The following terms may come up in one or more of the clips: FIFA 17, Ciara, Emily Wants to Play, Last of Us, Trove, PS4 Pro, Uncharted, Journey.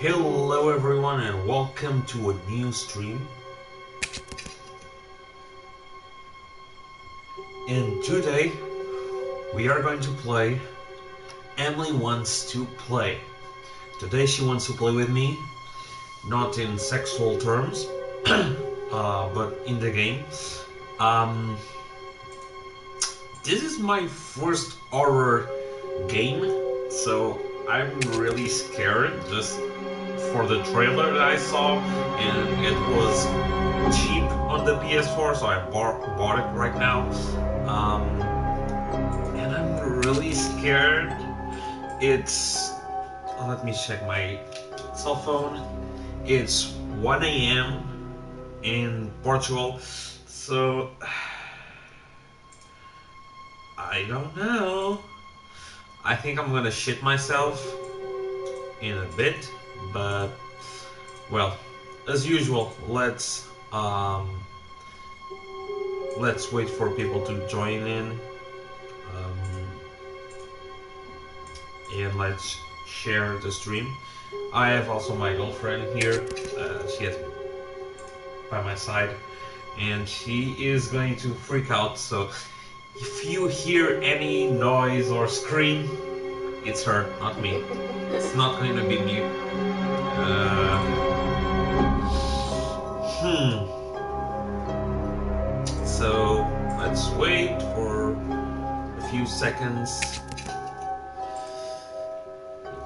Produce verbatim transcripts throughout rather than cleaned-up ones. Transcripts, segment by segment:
Hello everyone and welcome to a new stream. And today we are going to play Emily Wants to Play. Today she wants to play with me, not in sexual terms, uh, but in the game. Um, this is my first horror game, so I'm really scared just for the trailer that I saw, and it was cheap on the P S four, so I bought, bought it right now. Um, and I'm really scared. It's... let me check my cell phone. It's one A M in Portugal, so I don't know. I think I'm gonna shit myself in a bit, but well, as usual, let's um, let's wait for people to join in, um, and let's share the stream. I have also my girlfriend here. Uh, she is by my side, and she is going to freak out. So if you hear any noise or scream, it's her, not me. It's not going to be me. Uh, hmm. So let's wait for a few seconds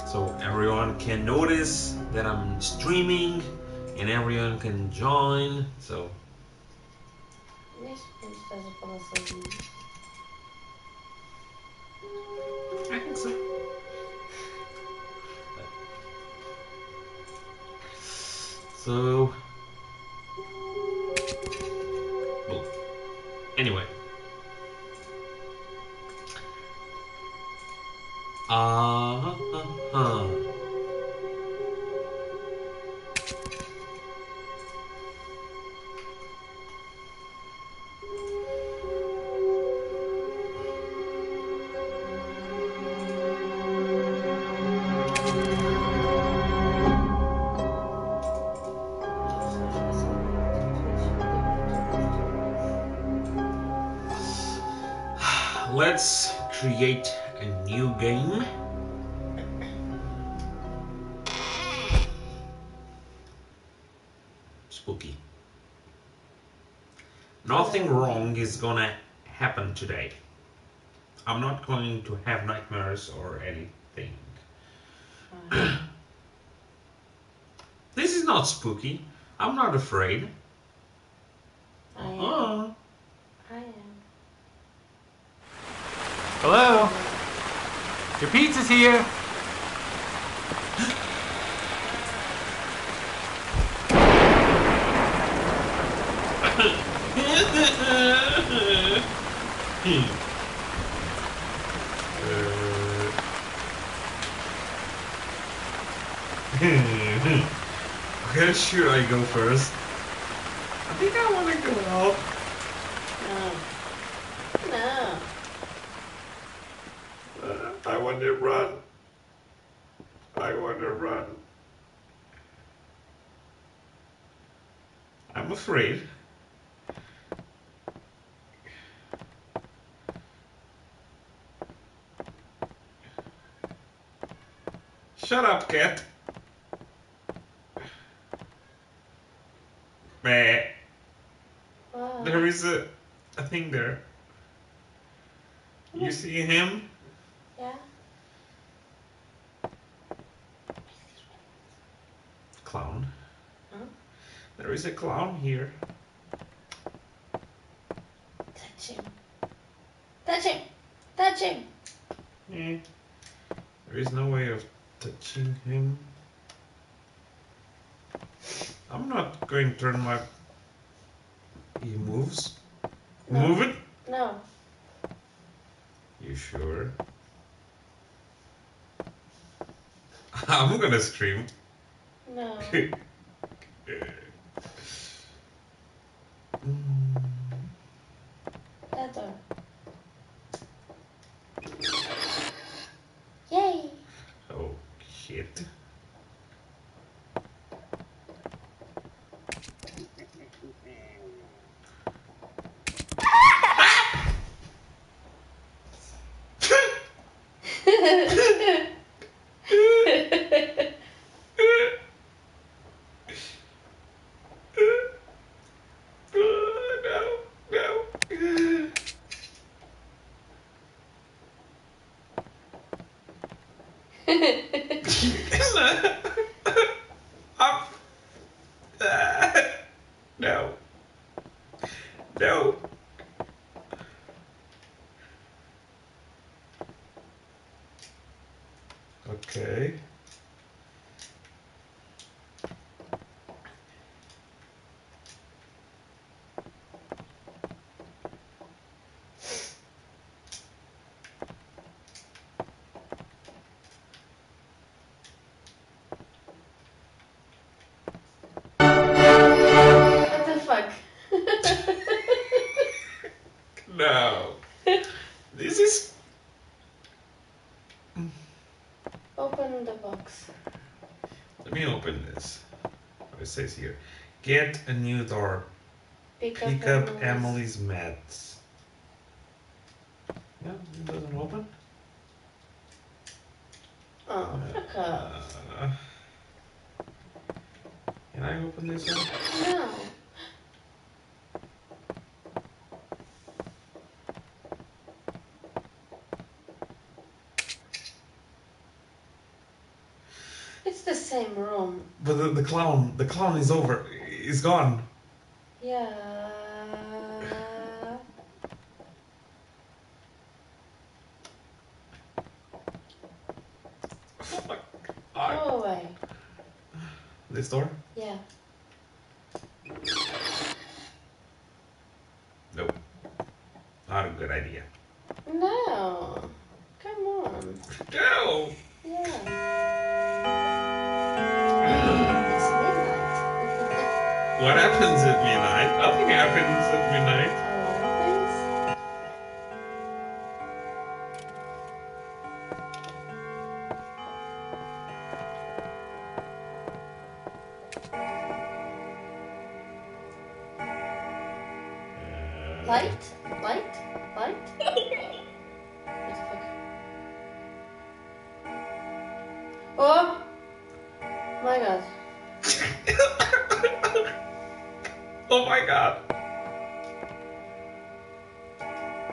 so everyone can notice that I'm streaming and everyone can join. So. I think so. So... well, anyway. Uh, uh, uh. Let's create a new game. Spooky. Nothing wrong is gonna happen today. I'm not going to have nightmares or anything. This is not spooky. I'm not afraid. I am. Oh. I am. Hello? Your pizza's here! Where should I go first? I think I want to go up. No. No. I want to run. I want to run. I'm afraid. Shut up, cat. Meh. Wow. There is a, a thing there. You see him? Yeah. Clown. Huh? There is a clown here. Touch him. Touch him. Touch him. Mm. There is no way of touching him. I'm not going to turn my... He moves. No. Move it. No. You sure? I'm gonna scream. No. That door. Yay! Oh, shit. I'm... Uh, no. No. Okay. No. This is... Open the box. Let me open this. What it says here. Get a new door. Pick, Pick up, up Emily's meds. No, it doesn't open. Oh, fuck uh, up. Can I open this one? No. The same room. But the, the clown, the clown is over. He's gone. Yeah. Oh my God. Go away. This door? Yeah. Nope. Not a good idea. No. Come on. No. What happens at midnight? Nothing happens at midnight. Uh, light? Light? Light? What the fuck? Oh! My God. Oh my God.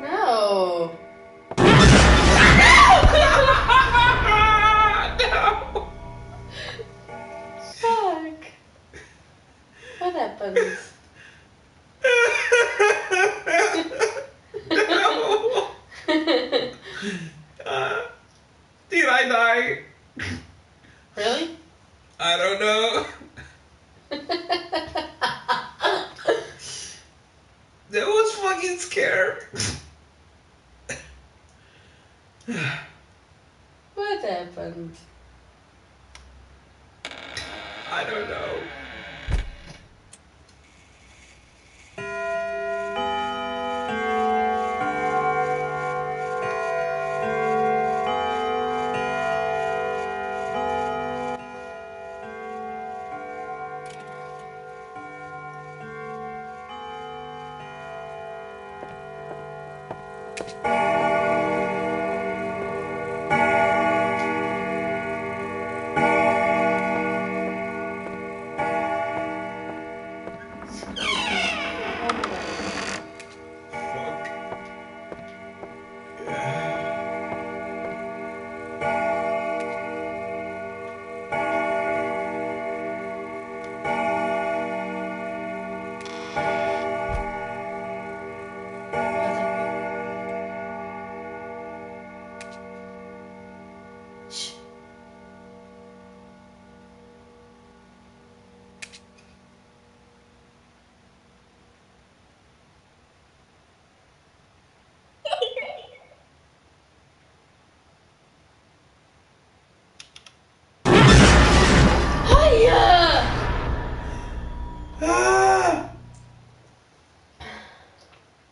No. No! No! Fuck. What happens? No. Uh, did I die? Really? I don't know. That was fucking scared. What happened? I don't know.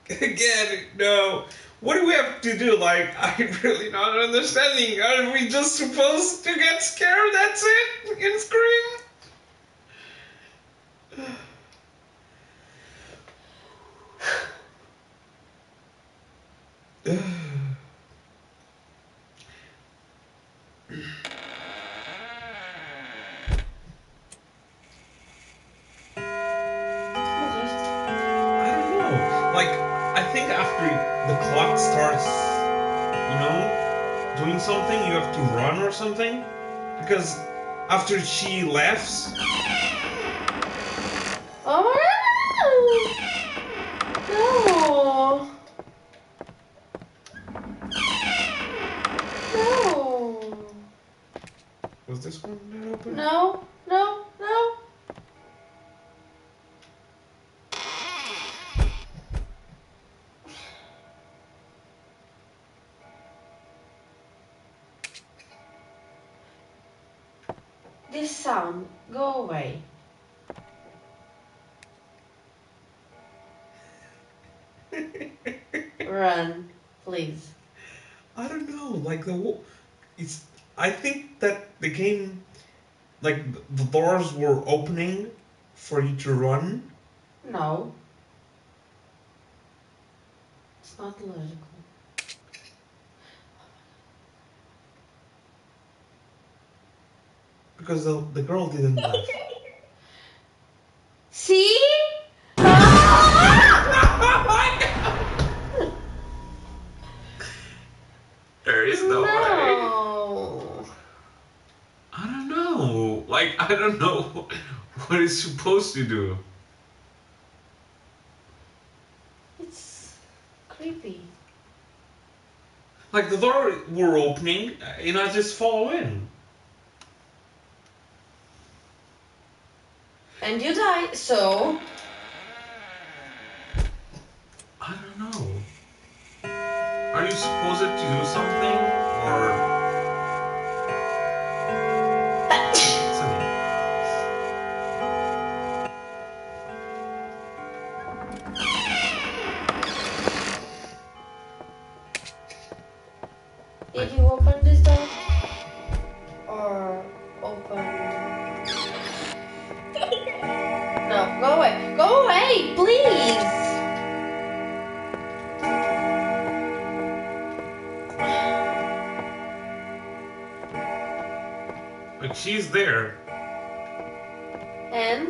Again, no. What do we have to do? Like, I'm really not understanding. Are we just supposed to get scared? That's it? And scream? Something, you have to run or something? Because after she left... Oh no! No! No! Was this one not open? No! No! No! This sound, go away. Run, please. I don't know, like the it's I think that the game, like the doors were opening for you to run. No. It's not logical. Because the, the girl didn't laugh. See? There is no, no way. I don't know. Like, I don't know what it's supposed to do. It's creepy. Like, the door were opening and I just fall in. And you die, so... I don't know. Are you supposed to do something, or... something? Did you open this door? Or open... No, go away. Go away, please. But she's there. And?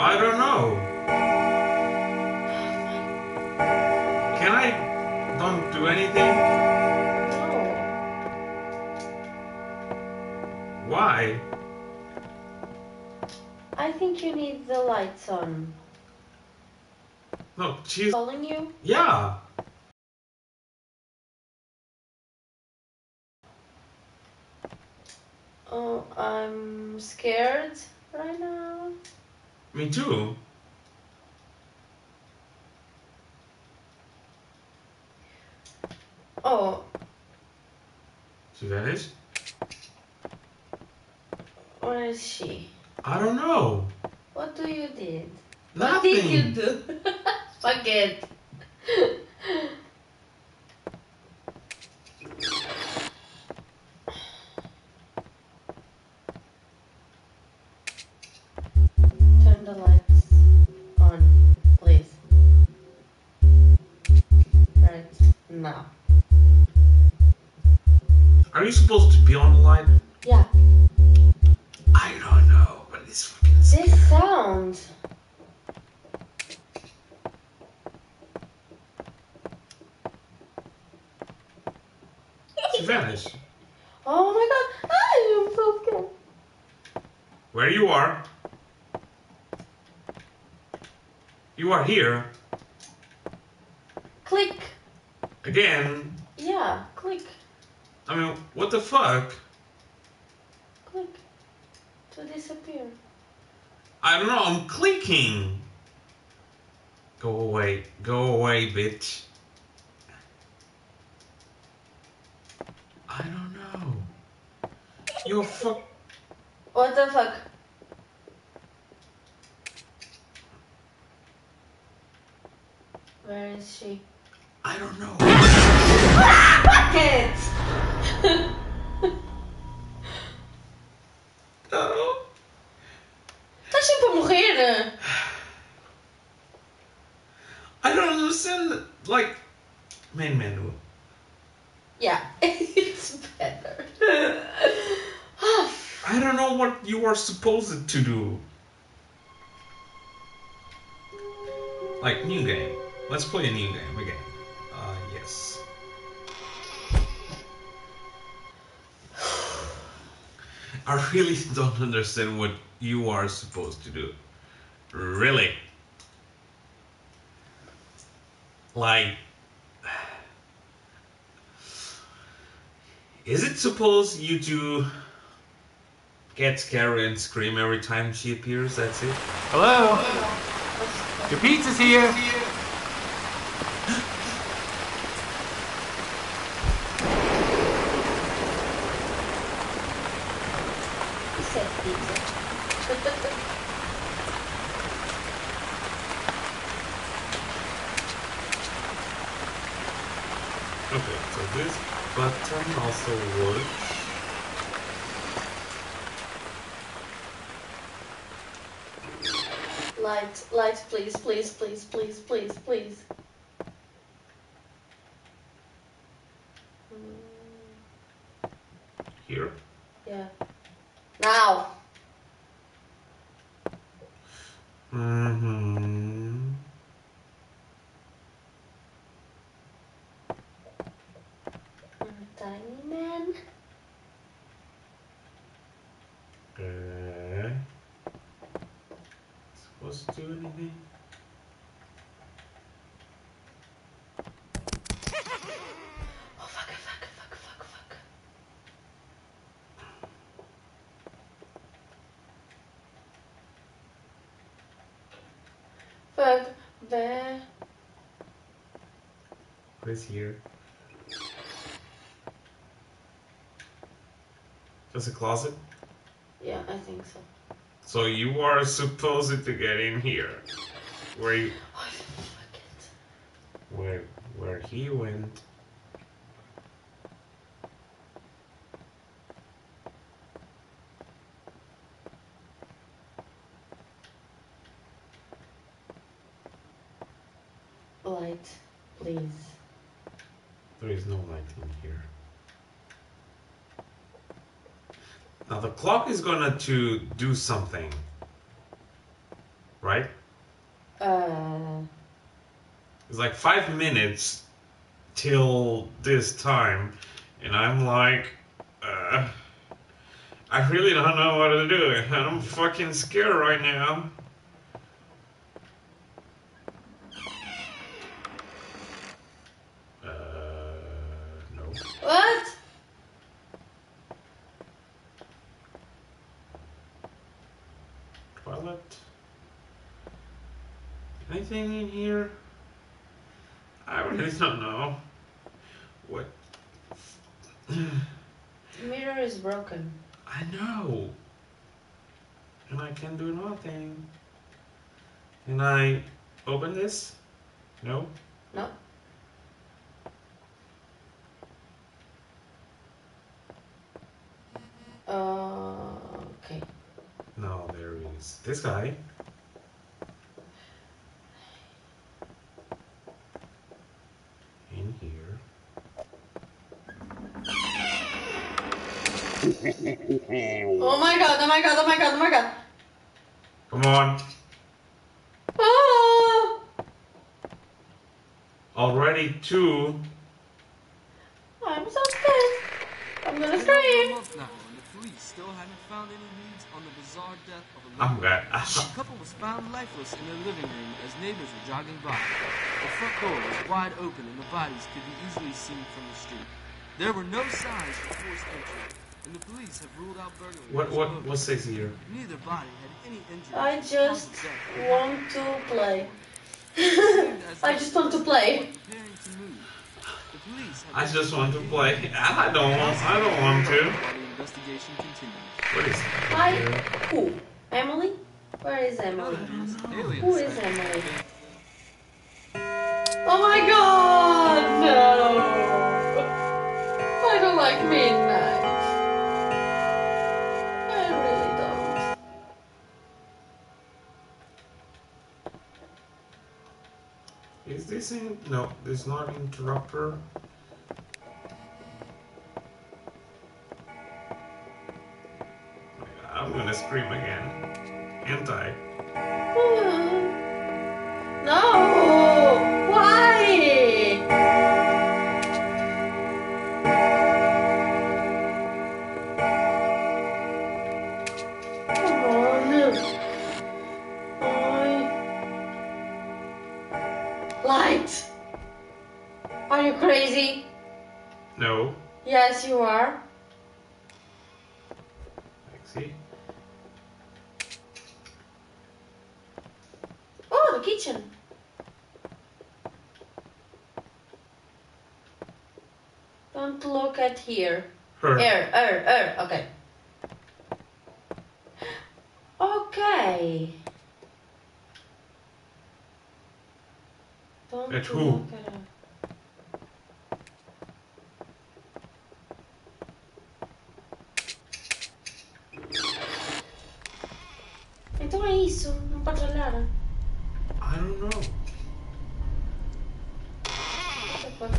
I don't know. Can I don't do anything? No. Why? I think you need the lights on. Look, she's calling you? Yeah! Oh, I'm scared right now. Me too. Oh. She vanished? Where is she? I don't know. What do you did? Nothing. What did you do? Fuck it. Turn the lights on, please. Right now. Are you supposed to be on the light? Yeah. I don't know. This sound. She vanished. Oh my god! I am so scared. Where you are? You are here. Click. Again? Yeah, click. I mean, what the fuck? Click. To disappear. I don't know, I'm clicking. Go away, go away, bitch. I don't know. You're fuck. What the fuck? Where is she? I don't know. Fuck it! I don't understand, like, main menu. Yeah, it's better. I don't know what you are supposed to do. Like, new game. Let's play a new game again. Uh, yes. I really don't understand what you are supposed to do. Really. Like... Is it supposed you to get scary and scream every time she appears? That's it? Hello? Hello. Your pizza's here! Okay, so this button also works. Lights, lights, please, please, please, please, please, please. Here? Yeah. Now! Mm-hmm. Tiny man. Uh, supposed to do anything? Oh fuck! Fuck! Fuck! Fuck! Fuck! Fuck! There. Who's here? There's a closet? Yeah, I think so. So you are supposed to get in here. Where you... Oh, fuck it. Where, where he went... Light, please. There is no light in here. Now the clock is gonna to do something, right? Uh. It's like five minutes till this time, and I'm like, uh, I really don't know what to do. I'm fucking scared right now. Anything in here? I really don't know. What? The mirror is broken. I know. And I can do nothing. Can I open this? No? No. Uh, okay. No, there is this guy. Oh my god, oh my god, oh my god, oh my god. Come on. Ah. Already two. I'm so pissed. I'm gonna scream. I'm glad. The couple was found lifeless in their living room as neighbors were jogging by. The front door was wide open and the bodies could be easily seen from the street. There were no signs of forced entry. And the police have ruled out burglary. What what what says here? Neither body had any injury. I just want to play. I just want to play. I just want to play. I don't want. I don't want to. Investigation continues. What is that? I who? Emily? Where is Emily? Who is Emily? Oh my god! No! I don't like midnight. Is this in? No, there's not interrupter. I'm gonna scream again. Anti. No! Why? crazy? No. Yes, you are. Lexi. Oh, the kitchen. Don't look at here. Her. Er, er, er. Okay. Okay. Don't at who? Look at her. Então é isso, não pode olhar. I don't know. What the fuck?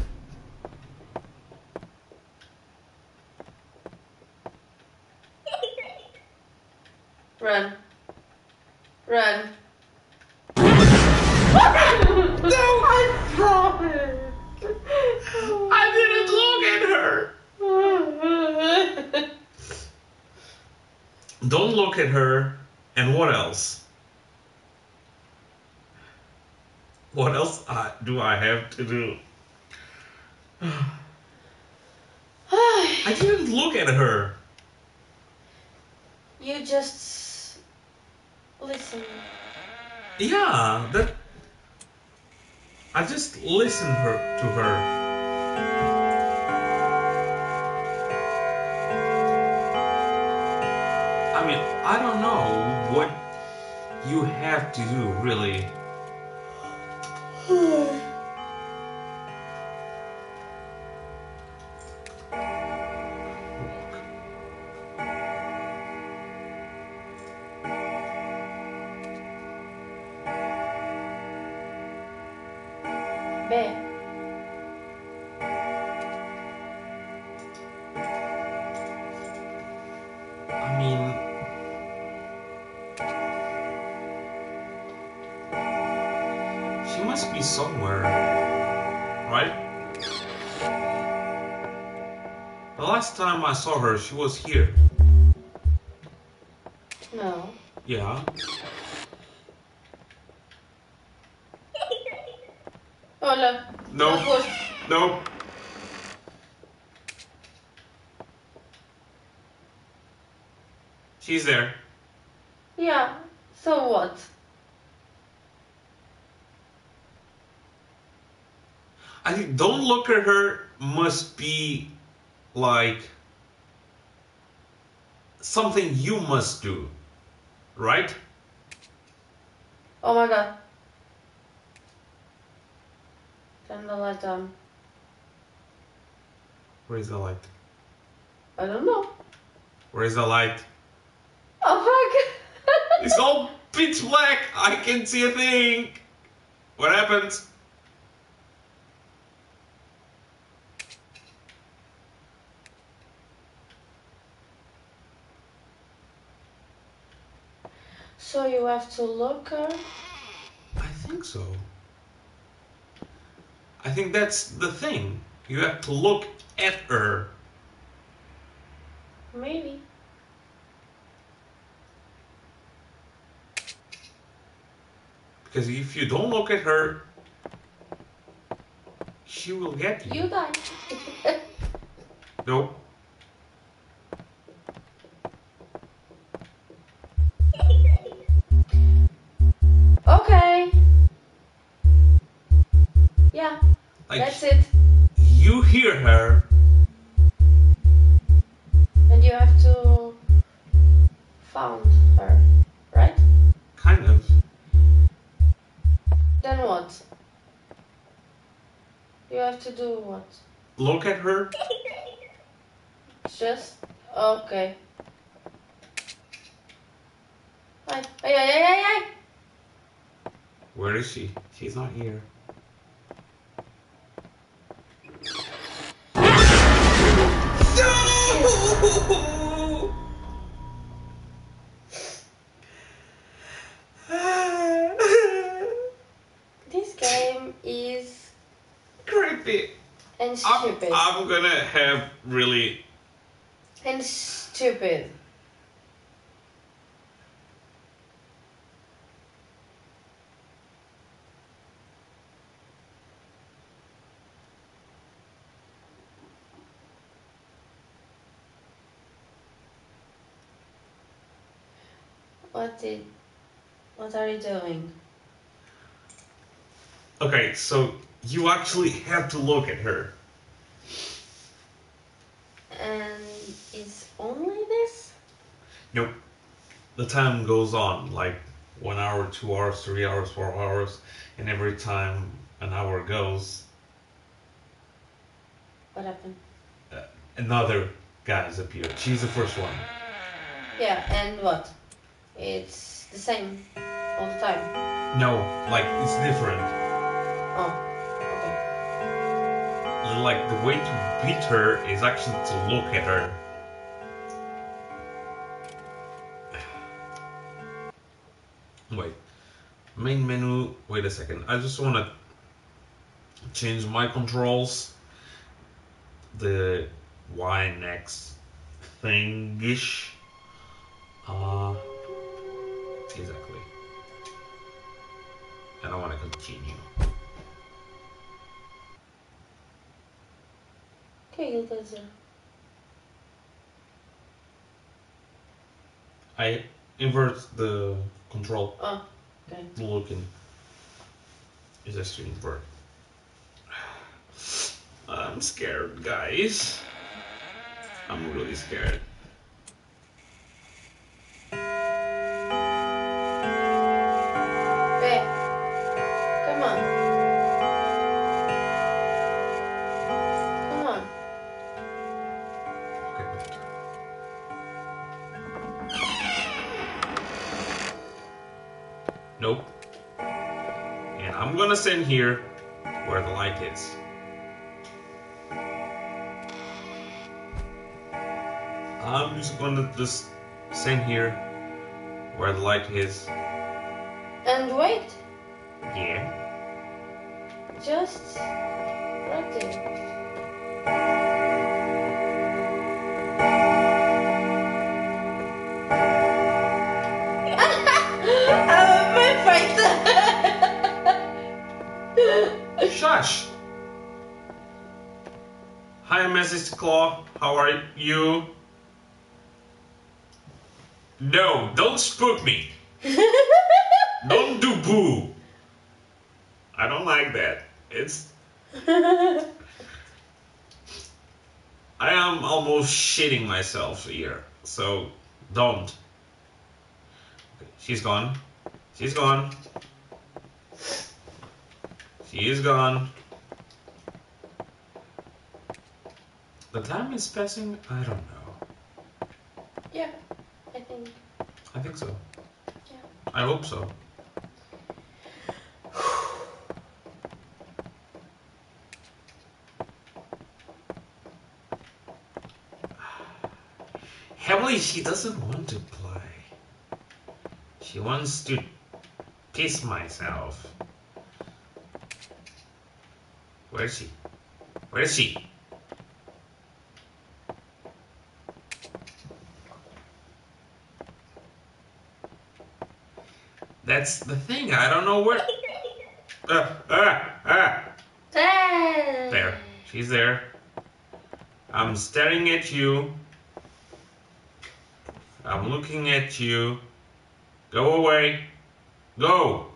Run. Run. No, I promise. I didn't look at her. Don't look at her. And what else? What else I, do I have to do? I didn't look at her. You just listen. Yeah, that. I just listened her to her. I mean, I don't know what you have to do, really. Babe. I mean... she must be somewhere, right? The last time I saw her, she was here. No. Yeah. Hola. No. No. No. She's there. Yeah. So what? I think don't look at her must be like something you must do, right? Oh my god. Turn the light on. Where is the light? I don't know. Where is the light? Oh my god. It's all pitch black. I can't see a thing. What happens? So you have to look her? I think so. I think that's the thing. You have to look at her. Maybe. Because if you don't look at her, she will get you. You die. Nope. Okay. Yeah, like that's it. You hear her. And you have to find her, right? Kind of. Then what? You have to do what? Look at her. Just... okay. Ay, ay, ay, ay, ay. Where is she? She's not here. No! This game is creepy and stupid. I'm, I'm gonna have really and stupid. What did? What are you doing? Okay, so you actually have to look at her. And it's only this? Nope. The time goes on, like one hour, two hours, three hours, four hours, and every time an hour goes... What happened? Uh, another guy's appeared. She's the first one. Yeah, and what? It's the same all the time? No, like, it's different. Oh. Like, the way to beat her is actually to look at her. Wait. Main menu. Wait a second. I just want to change my controls. The Y and X thingish. Uh, exactly. And I want to continue. Okay, you go there. I invert the control. Oh, okay. Looking. It's just to invert. I'm scared, guys. I'm really scared. In here where the light is. I'm just gonna just send here where the light is. And wait. Yeah. Just right there. Shush! Hi, Missus Claw. How are you? No, don't spook me. Don't do boo. I don't like that. It's... I am almost shitting myself here. So, don't. She's gone. She's gone. He is gone. The time is passing? I don't know. Yeah, I think. I think so. Yeah. I hope so. Emily, she doesn't want to play. She wants to piss myself. Where is she? Where is she? That's the thing. I don't know where. Uh, uh, uh. There. There. She's there. I'm staring at you. I'm looking at you. Go away. Go.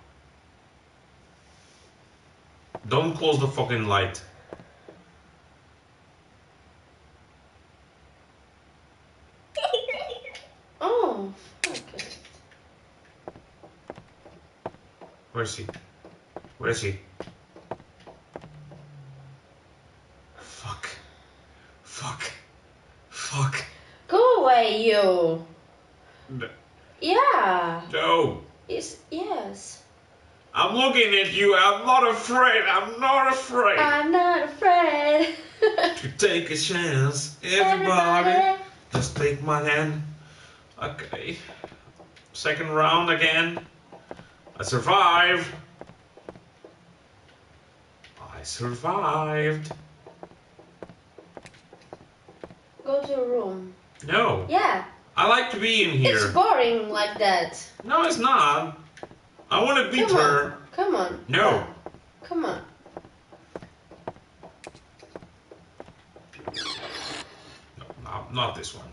Don't close the fucking light. Oh, fuck it. Where is she? Where is she? Fuck. Fuck. Fuck. Go away, you. No. Yeah. No. It's, yes. I'm looking at you, I'm not afraid, I'm not afraid. I'm not afraid. To take a chance, everybody, everybody, just take my hand. Okay. Second round again. I survived. I survived. Go to your room. No. Yeah. I like to be in here. It's boring like that. No, it's not. I want to beat Come her. Come on. No. Come on. No, not, not this one.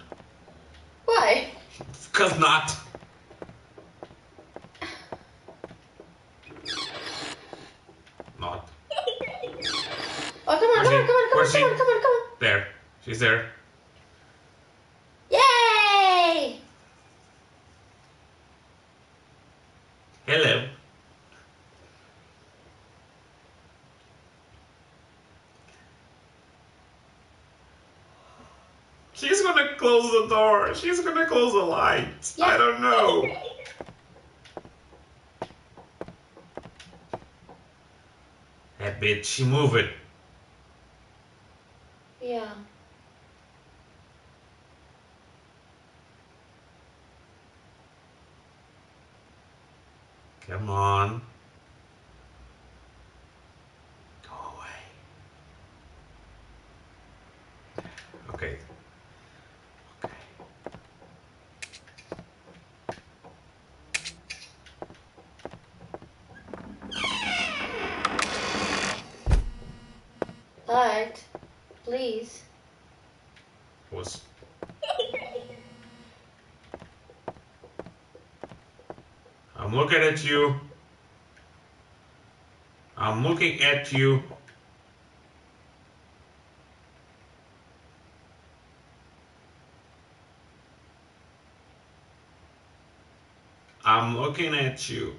Why? Because not. There. She's there. Yay! Hello. She's gonna close the door. She's gonna close the light. Yep. I don't know. That bitch, she moving. Yeah. Come on. Go away. Okay. But, please. What's... I'm looking at you. I'm looking at you. I'm looking at you.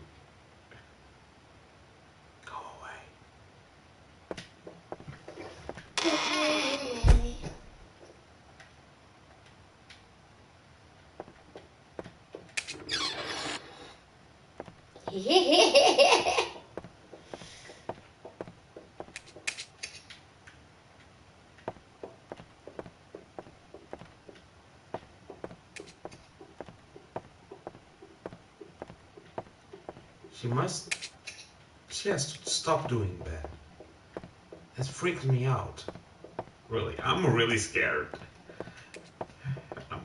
She must, she has to stop doing that. That freaked me out. Really, I'm really scared. I'm...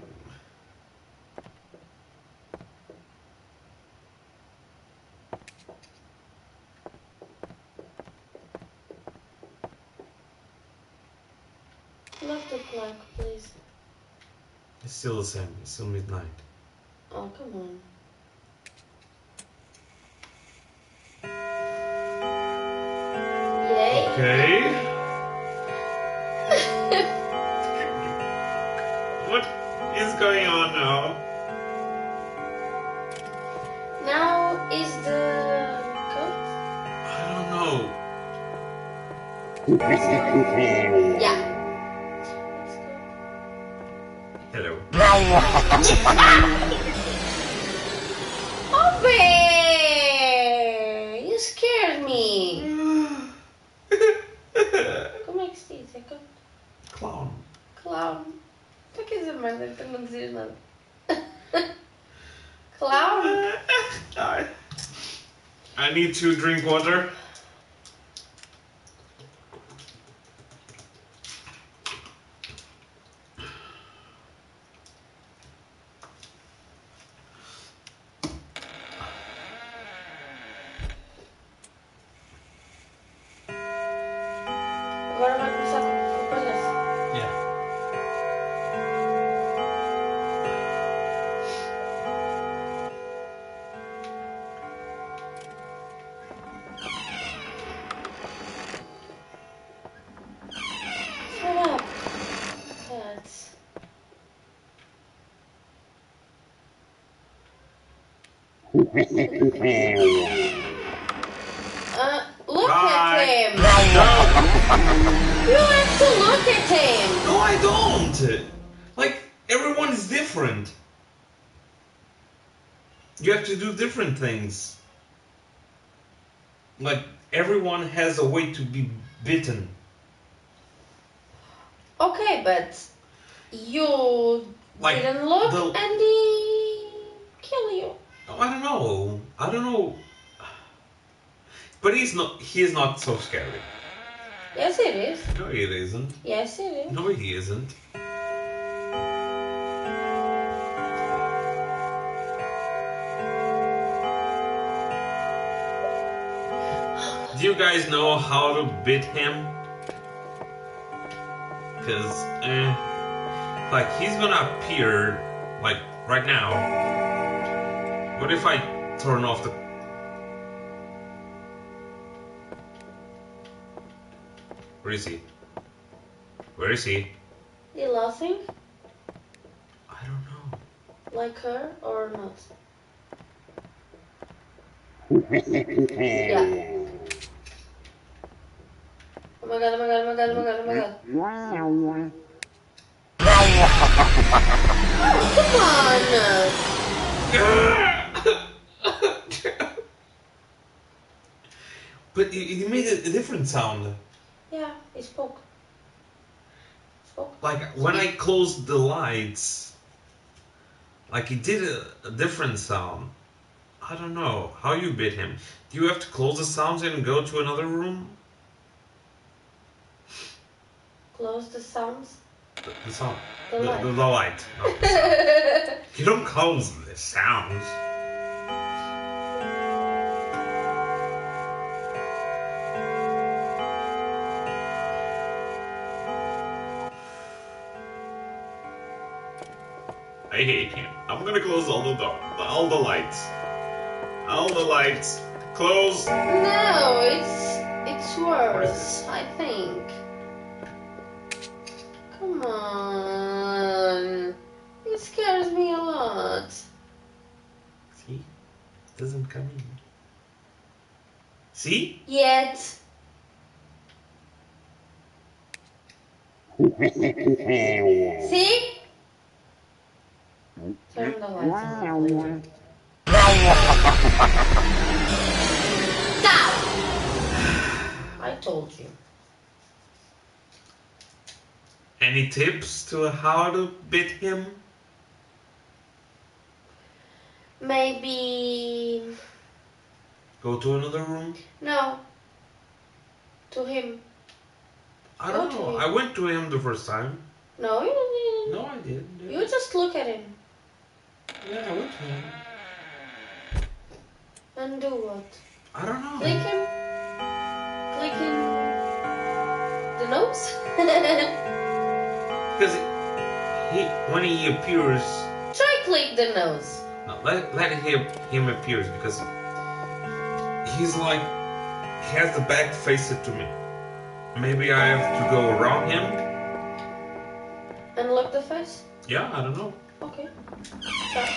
Lock the clock, please. It's still the same, it's still midnight. Oh, come on. Okay. What is going on now? Now is the code? I don't know. Yeah. Hello. Ope! You scared me. Clown. Clown. Tá quer dizer merda, então não dizias nada. Clown. I, I need to drink water. uh, look Bye. At him! You have to look at him! No, I don't! Like, everyone is different. You have to do different things. Like, everyone has a way to be bitten. Okay, but you like didn't look the... and he killed you. I don't know. I don't know. But he's not. He's not so scary. Yes, it is. No, it isn't. Yes, it is. No, he isn't. Do you guys know how to beat him? Cause, eh, like he's gonna appear, like right now. What if I turn off the... Where is he? Where is he? You lost him? I don't know. Like her or not? Yeah. Oh my god, oh my god, oh my god, oh my god, oh my god. Wow. Oh, come on! But he made a different sound. Yeah, he spoke. Spoke. Like when I closed the lights, like he did a, a different sound. I don't know how you beat him. Do you have to close the sounds and go to another room? Close the sounds? The, the sound. The, the light. The, the light. No, the you don't close the sounds. I hate him. I'm gonna close all the door, all the lights. All the lights. Close. No, it's it's worse, I think. Come on. It scares me a lot. See? It doesn't come in. See? Yet. See? Turn the lights on. Stop! I told you. Any tips to how to beat him? Maybe... Go to another room? No. To him. I Go don't know. I went to him the first time. No, you didn't. No, I didn't. You just look at him. Yeah, I went to him. And do what? I don't know. Click him. Click him. The nose? Because he, when he appears... Try click the nose. No, let, let him, him appear because he's like... He has the back faced to me. Maybe I have to go around him. And look the face? Yeah, I don't know. Okay. Stop.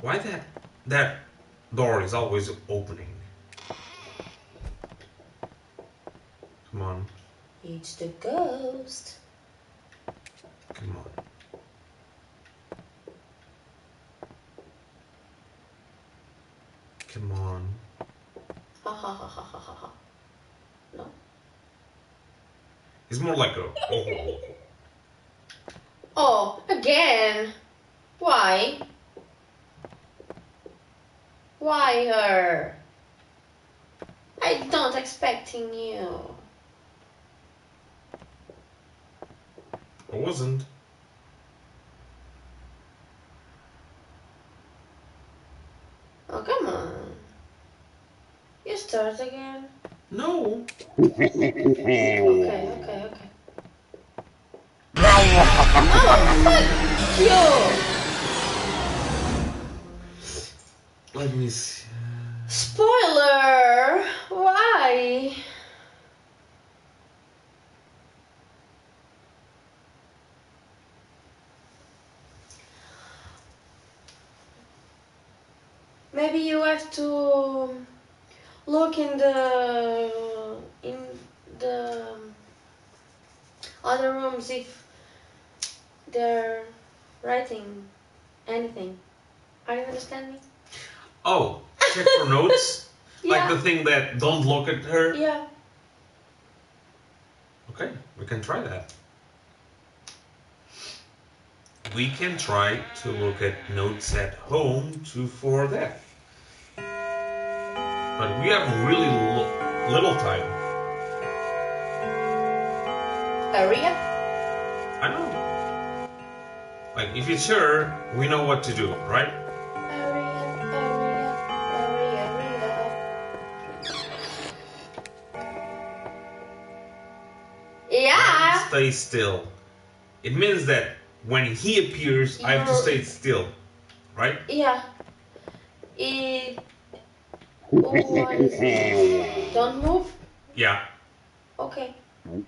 Why that that door is always opening? Come on. It's the ghost. Come on. Come on. Ha ha ha ha ha ha ha. No. It's more like a oh. Oh, again. Why? Why her? I don't expecting you. I wasn't. Oh, come on. You start again? No. Okay, okay, okay. Oh, fuck you! Let me see. Spoiler! Why? Maybe you have to look in the in the other rooms if they're writing anything. Are you understanding? Oh, check for notes? Like yeah. The thing that don't look at her? Yeah. Okay, we can try that. We can try to look at notes at home to for that. But we have really little time. Hurry up. I know. Like, if you're sure, we know what to do, right? Stay still. It means that when he appears, you I have to stay still, right? Yeah. It... Oh, don't move? Yeah. Okay. Oh,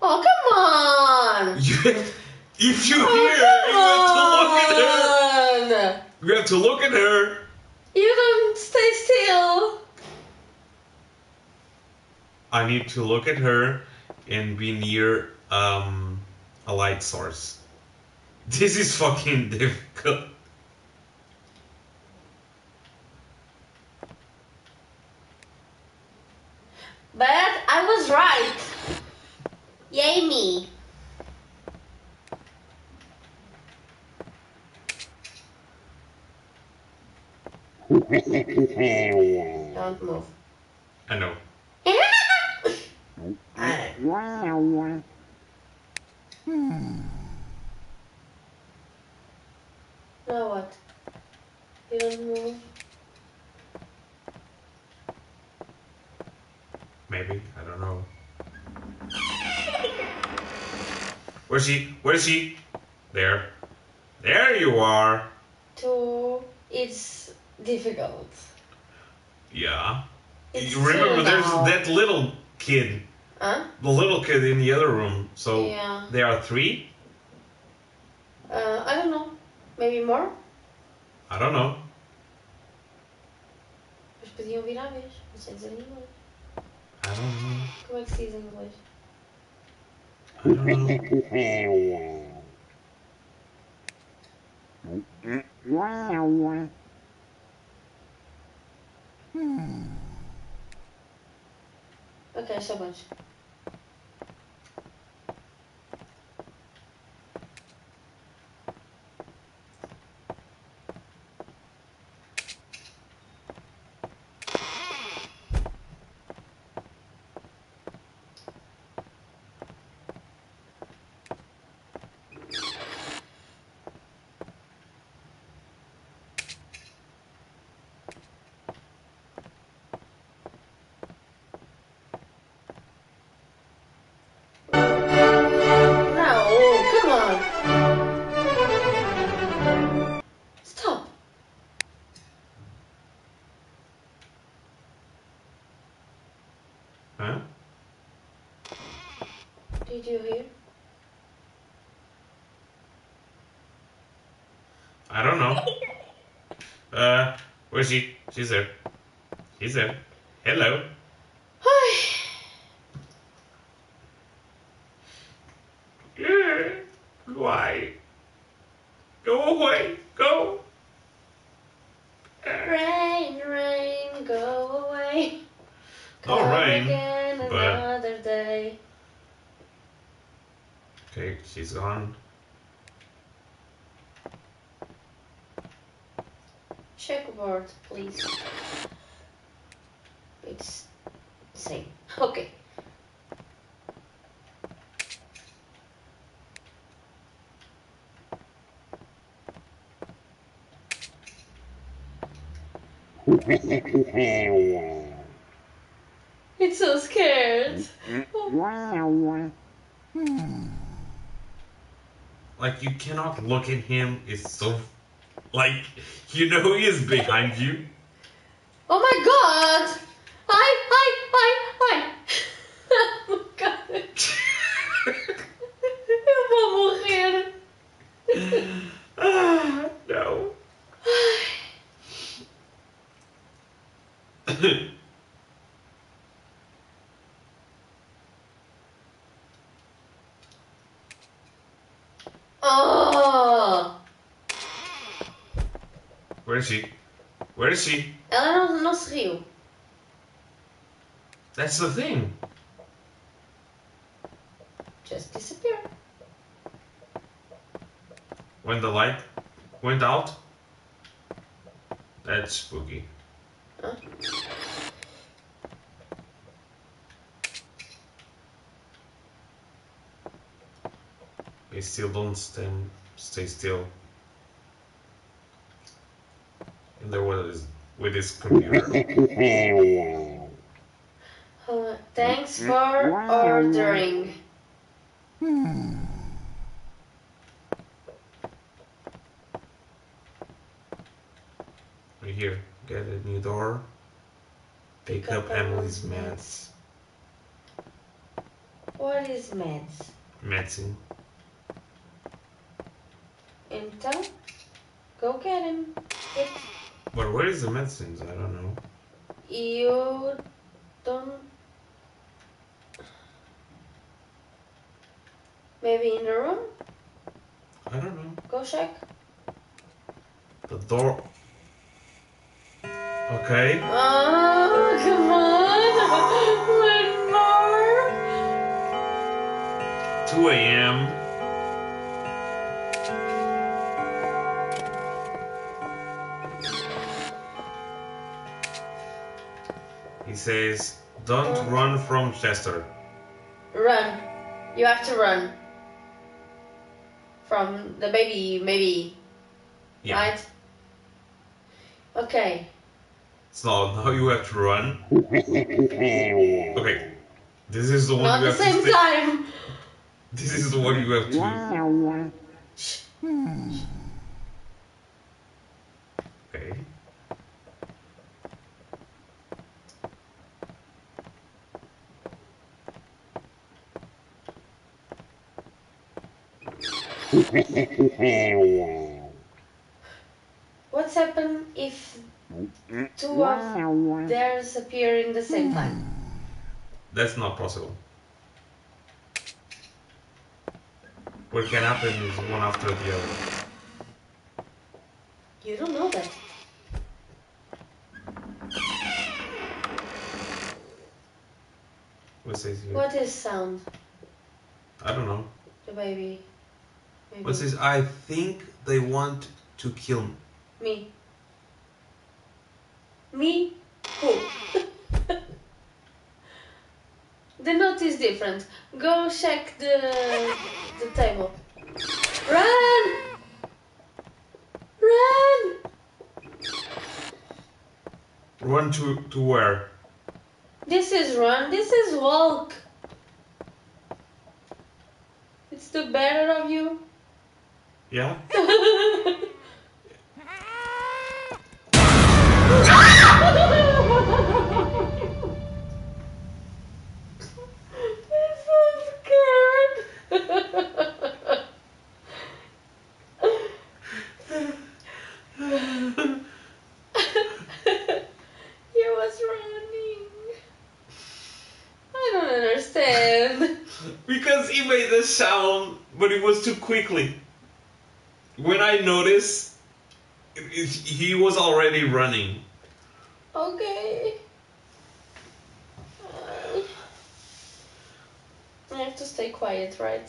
come on! If you oh, hear her, you have to look at her! You have to look at her! You don't stay still! I need to look at her and be near um, a light source. This is fucking difficult. But I was right. Yay me. Don't move. I know. I know. Now what? You don't move? Maybe. I don't know. Where's she? Where is she? There. There you are! Two. It's difficult. Yeah. It's you remember there's now. That little kid. Huh? The little kid in the other room. So yeah. There are three? Uh, I don't know. Maybe more? I don't know. Mas podiam virar vez. Não sei dizer nenhuma. I don't know. Como é que se diz em inglês? I don't know. Hmm. Okay, so much. Did you hear? I don't know. uh, where's she? She's there. She's there. Hello. Hi. Yeah. Why? Go away. Go. Rain, rain, go away. All right. Again another day. Okay, she's gone. Checkerboard, please. It's the same. Okay. It's so scared. Oh. Like, you cannot look at him, it's so... Like, you know he is behind you. Oh my god! Hi, hi, hi, hi! Oh my god! Eu vou morrer! Ah, no. Where is she? Where is she? Ela não, não se riu. That's the thing. Just disappear. When the light went out? That's spooky. Huh? They still don't stand, stay still. There was with his computer. uh, thanks for ordering. Hmm. Right here, get a new door. Pick up Emily's meds. What is meds? Medicine. Então, go get him. Get. But where is the medicines? I don't know. You don't. Maybe in the room? I don't know. Go check. The door. Okay. Oh, come on. One more. two A M He says, don't um, run from Chester. Run. You have to run. From the baby, maybe. Yeah. Right? Okay. So now you have to run. Okay. This is the one Not you have to. Not the same time! This is the one you have to. Shh. Okay. What's happened if two of theirs appear in the same time? That's not possible. What can happen is one after the other. You don't know that. What says here? What is sound? I don't know. The baby. Maybe. What says, I think they want to kill me. Me. Me? Who? The note is different. Go check the, the table. Run! Run! Run to, to where? This is run, this is walk. It's the better of you. Yeah? I'm so scared. He was running. I don't understand. Because he made the sound, but it was too quickly. When I noticed, it, it, he was already running. Okay. Uh, I have to stay quiet, right?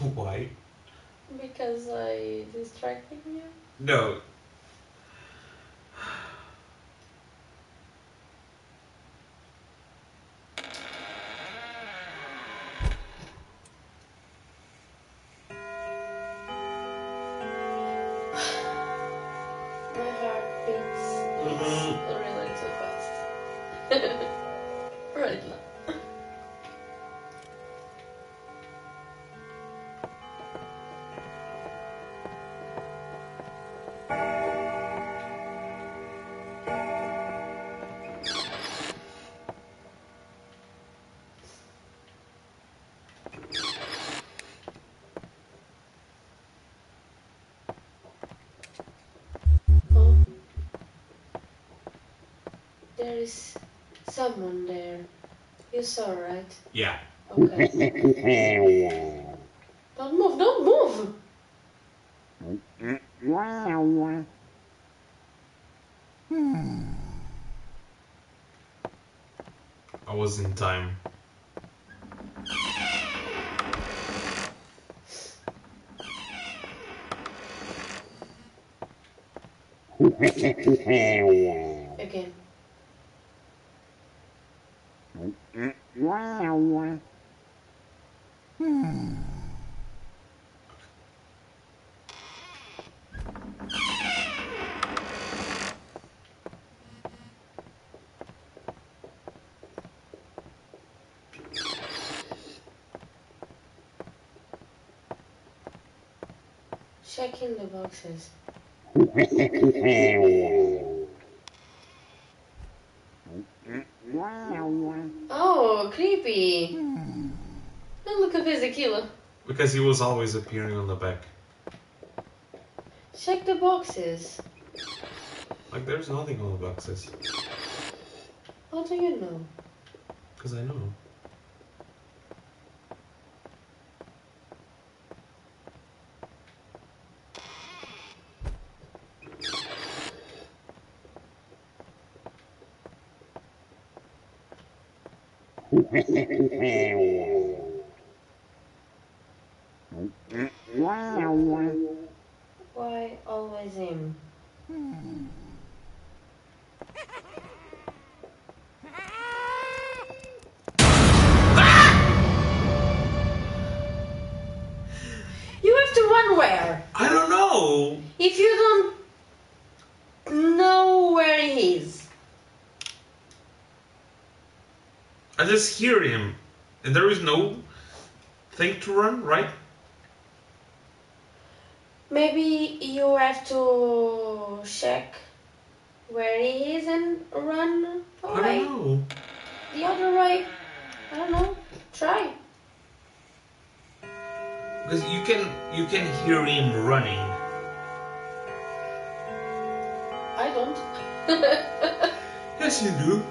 Why? Because I distracted you? No. There is someone there. You saw, right? Yeah. Okay. Don't move, don't move! I was in time. Again. Wow. Hmm. Checking the boxes. Oh, creepy. And look at Ezekiel. Because he was always appearing on the back. Check the boxes. Like, there's nothing on the boxes. How do you know? Because I know. Why always him? Hmm. You have to run where? I don't know. If you don't know where he is. I just hear him, and there is no thing to run, right? Maybe you have to check where he is and run away. I don't know. The other way. I don't know. Try. Because you can you can hear him running. I don't. Yes, you do.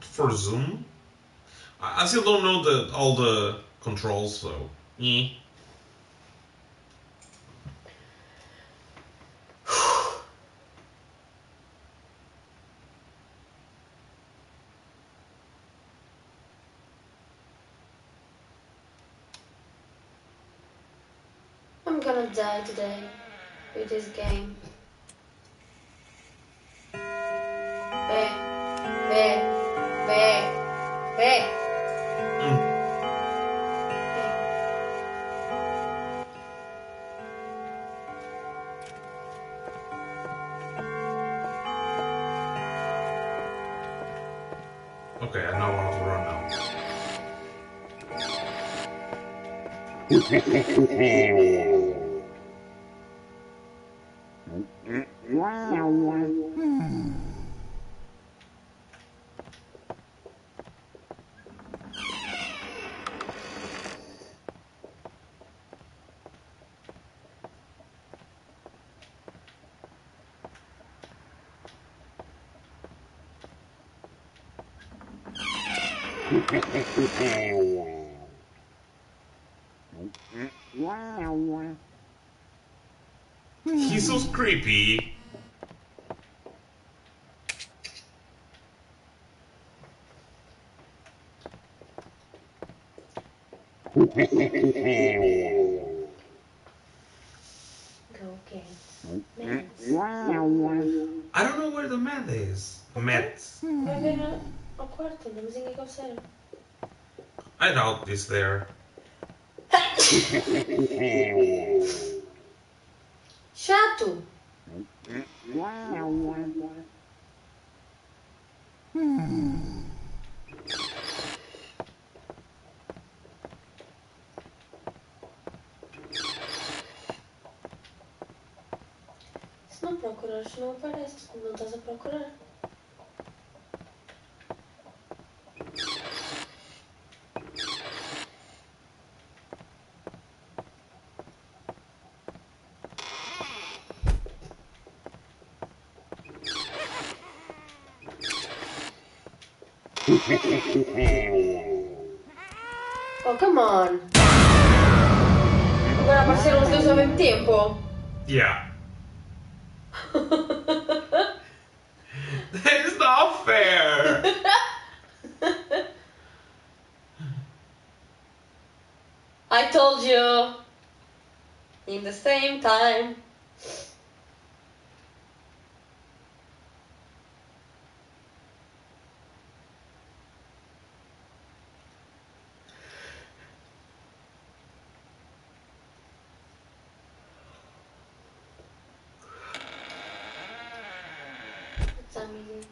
For zoom, I still don't know the all the controls, so yeah. I'm gonna die today with this game. He's so creepy. Go, kids. Mets. I don't know where the mat is. Mats. I doubt it's there. Chato. Hmm. Se não procurares, não aparece. Não estás a procurar. Oh, come on! Agora apareceram os dois ao mesmo tempo! Yeah! That is not fair! I told you! In the same time! music.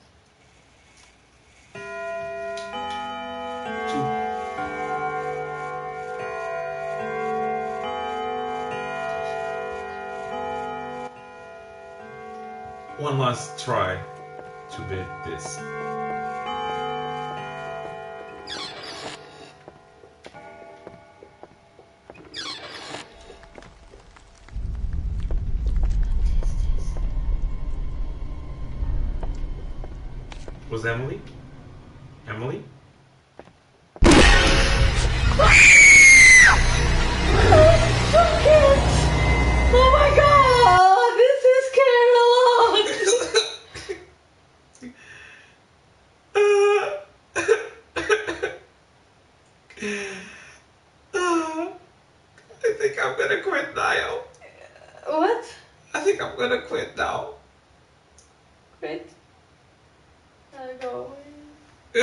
One last try to beat this. Was Emily? Emily? Oh my god! This is Carolyn! I think I'm gonna quit now. What? I think I'm gonna quit now. Quit? I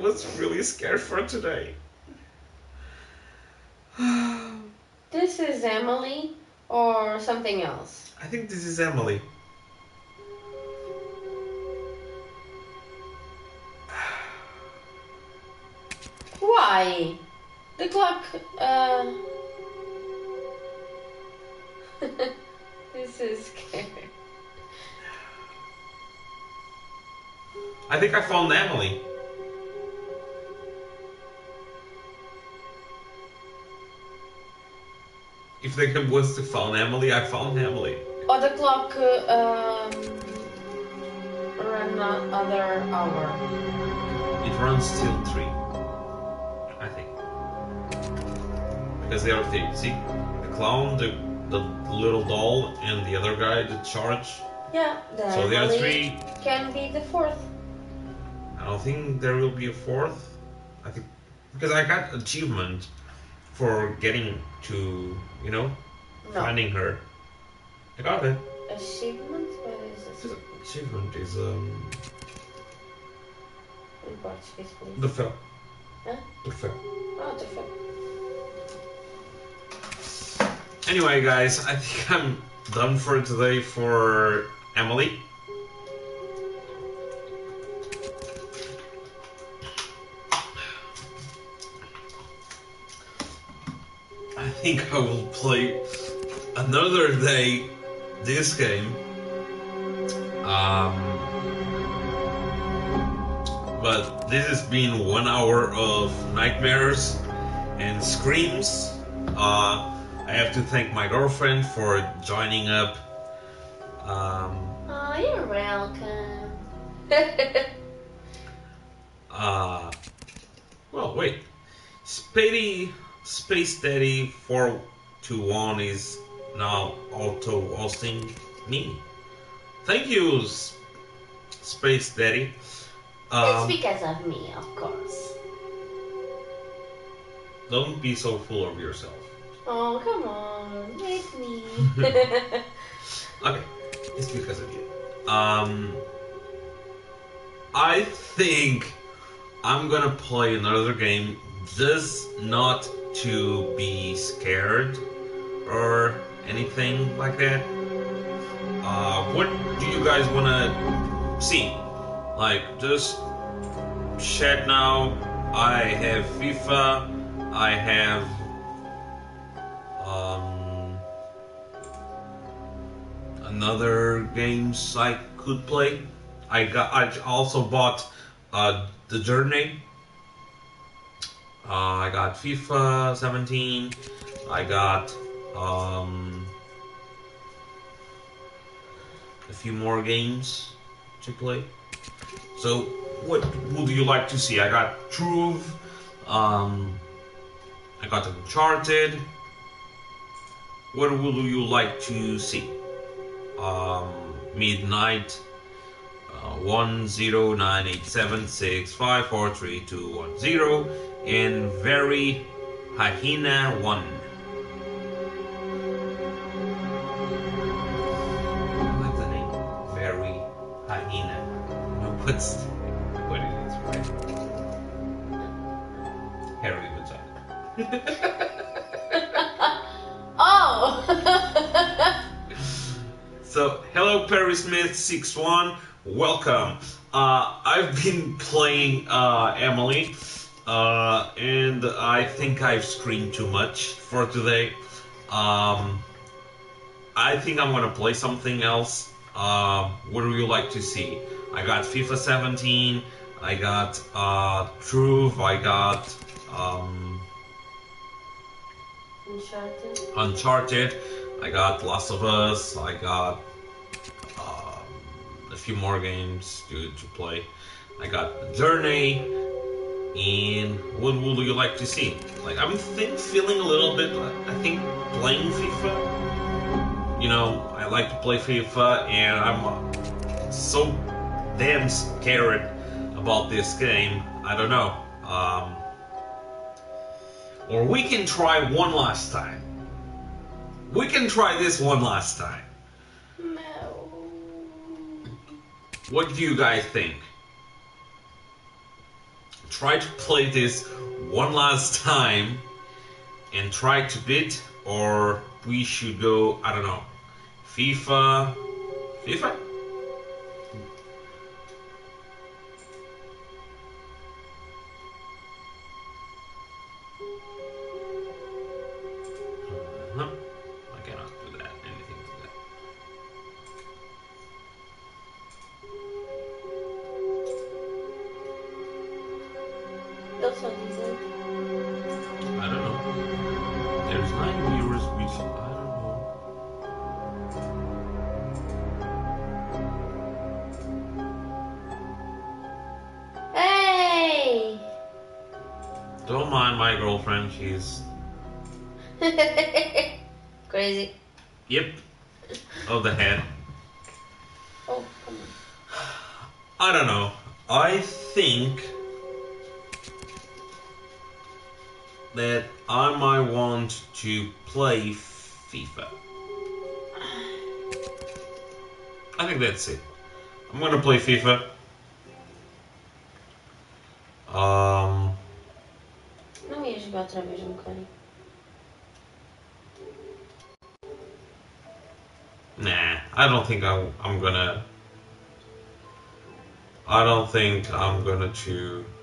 was really scared for today. This is Emily or something else? I think this is Emily. Why? The clock... Uh... This is scary. I think I found Emily. If the game was to found Emily, I found Emily. Or the clock uh, um, ran another hour. It runs till three, I think. Because they are three. See, the clown, the the little doll, and the other guy, the charge. Yeah. So there are three. Can be the fourth. I don't think there will be a fourth. I think because I got achievement for getting to, you know, no. finding her. I got it. Achievement? What is it? Achievement is um. In Portuguese, please. Troféu. Huh? Troféu. Oh, troféu. Anyway, guys, I think I'm done for today for Emily. I think I will play another day this game, um, but this has been one hour of nightmares and screams. uh, I have to thank my girlfriend for joining up. um, Oh, you're welcome. uh, well, wait, Spady Space Daddy four two one is now auto-hosting me. Thank you, Space Daddy. Um, it's because of me, of course. Don't be so full of yourself. Oh, come on, make me. Okay, it's because of you. Um, I think I'm gonna play another game, just not to be scared or anything like that. Uh, what do you guys wanna see? Like, just chat now. I have FIFA. I have um, another games I could play. I got. I also bought uh, the Journey. Uh, I got FIFA seventeen, I got um, a few more games to play. So what would you like to see? I got Trove, um, I got Uncharted. What would you like to see? Um, midnight uh, one zero nine eight seven six five four three two one zero. In very hyena one. I like the name. Very hyena. No, what's what it is, right? Hairy vagina. Oh. So hello Perry Smith six one. Welcome. Uh, I've been playing uh, Emily, uh, and I think I've screamed too much for today. Um, I think I'm gonna play something else. Uh, what do you like to see? I got FIFA seventeen, I got uh, Trove, I got um, Uncharted. Uncharted, I got Last of Us, I got um, a few more games to, to play. I got Journey, and what would you like to see? Like, I'm think, feeling a little bit, I think, playing FIFA. You know, I like to play FIFA, and I'm so damn scared about this game. I don't know. Um, or we can try one last time. We can try this one last time. No. What do you guys think? Try to play this one last time and try to beat, or we should go, I don't know, FIFA, FIFA? Don't mind my girlfriend, she's... crazy. Yep. Oh, the head. Oh, come on. I don't know. I think that I might want to play FIFA. I think that's it. I'm gonna play FIFA. Um... Não ia jogar outra vez um bocadinho. Nah, I don't think I'm, I'm gonna... I don't think I'm gonna to...